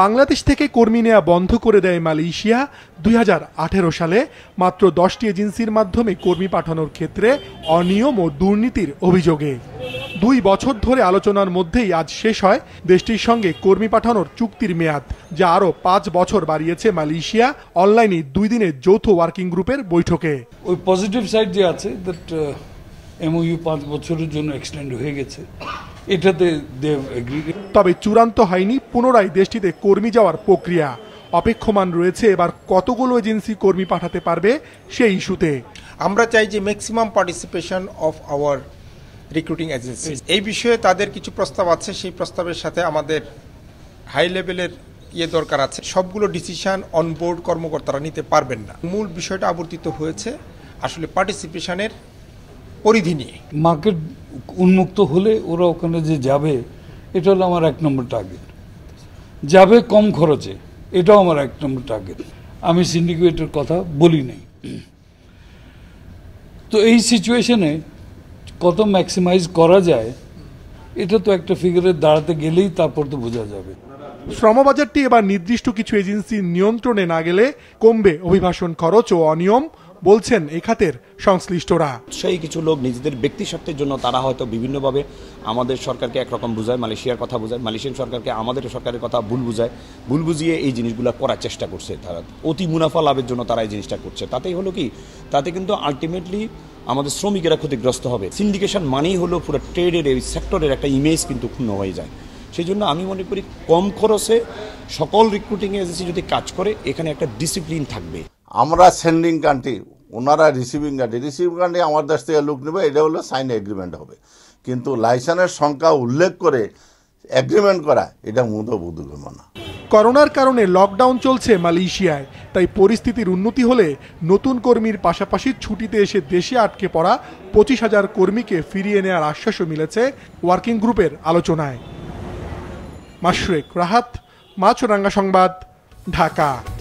বাংলাদেশ থেকে কর্মী নেয়া বন্ধ করে দেয় মালয়েশিয়া ২০১৮ সালে মাত্র ১০টি এজেন্সির মাধ্যমে কর্মী পাঠানোর ক্ষেত্রে অনিয়ম ও দুর্নীতির অভিযোগে। ২ বছর ধরে আলোচনার মধ্যেই আজ শেষ হয় দেশটির সঙ্গে কর্মী পাঠানোর চুক্তির মেয়াদ, যা আরও ৫ বছর বাড়িয়েছে মালয়েশিয়া অনলাইনে ২ দিনের যৌথ ওয়ার্কিং গ্রুপের বৈঠকে। ওই পজিটিভ সাইড যে আছে এমওইউ ৫ বছরের জন্য এক্সটেন্ড হয়ে গেছে, এটাতে তবে চূড়ান্ত হয়নি পুনরায় দেশটিতে কর্মী যাওয়ার প্রক্রিয়া। অপেক্ষমান রয়েছে এবার কতগুলো এজেন্সি কর্মী পাঠাতে পারবে সেই ইস্যুতে। আমরা চাই যে maximum participation of our recruiting agency, এই বিষয়ে তাদের কিছু প্রস্তাব আছে, সেই প্রস্তাবের সাথে আমাদের হাই লেভেলের ইয়ে দরকার আছে। সবগুলো ডিসিশন অনবোর্ড কর্মকর্তারা নিতে পারবেন না। মূল বিষয়টা আবর্তিত হয়েছে আসলে পার্টিসিপেশনের পরিধি নিয়ে। মার্কেট উন্মুক্ত হলে ওরা ওখানে যে যাবে, এটা হলো আমার ১ নম্বর টার্গেট। যাবে কম খরচে, এটাও আমার ১ নম্বর টার্গেট। আমি সিন্ডিকেটের কথা বলি নাই। তো এই সিচুয়েশনে কত ম্যাক্সিমাইজ করা যায়, এটা তো একটা ফিগারে দাঁড়াতে গেলেই তারপর তো বোঝা যাবে। শ্রমবাজারটি এবার নির্দিষ্ট কিছু এজেন্সির নিয়ন্ত্রণে না গেলে কমবে অভিবাসন খরচ ও অনিয়ম, বলছেন এই খাতের সংশ্লিষ্টরা। সেই কিছু লোক নিজেদের ব্যক্তি স্বার্থের জন্য তারা হয়তো বিভিন্নভাবে আমাদের সরকারকে একরকম বোঝায়, মালয়েশিয়ার কথা বোঝায়, মালয়েশিয়ান সরকারকে আমাদের সরকারের কথা ভুল বোঝায়, ভুল বুঝিয়ে এই জিনিসগুলো করার চেষ্টা করছে। তারা অতি মুনাফা লাভের জন্য তারা এই জিনিসটা করছে। তাতেই হলো কি, তাতে কিন্তু আলটিমেটলি আমাদের শ্রমিকেরা ক্ষতিগ্রস্ত হবে। সিন্ডিকেশন মানেই হলো পুরো ট্রেডের এই সেক্টরের একটা ইমেজ কিন্তু ক্ষুণ্ণ হয়ে যায়। সেই জন্য আমি মনে করি কম খরচে সকল রিক্রুটিং এজেন্সি যদি কাজ করে, এখানে একটা ডিসিপ্লিন থাকবে। আমরা সেন্ডিং কান্ট্রি, ওনারা রিসিভিং কান্ট্রি। রিসিভিং কান্ট্রি আমার দেশ থেকে লোক নেবে, এটা হলো সাইন এগ্রিমেন্ট হবে, কিন্তু লাইসেন্সের সংখ্যা উল্লেখ করে এগ্রিমেন্ট করা এটা মূলত বোধগম্য না। করোনার কারণে লকডাউন চলছে মালয়েশিয়ায়, তাই পরিস্থিতির উন্নতি হলে নতুন কর্মীর পাশাপাশি ছুটিতে এসে দেশে আটকে পড়া ২৫,০০০ কর্মীকে ফিরিয়ে নেওয়ার আশ্বাসও মিলেছে ওয়ার্কিং গ্রুপের আলোচনায়। মাশরেক রাহাত, মাছরাঙ্গা সংবাদ, ঢাকা।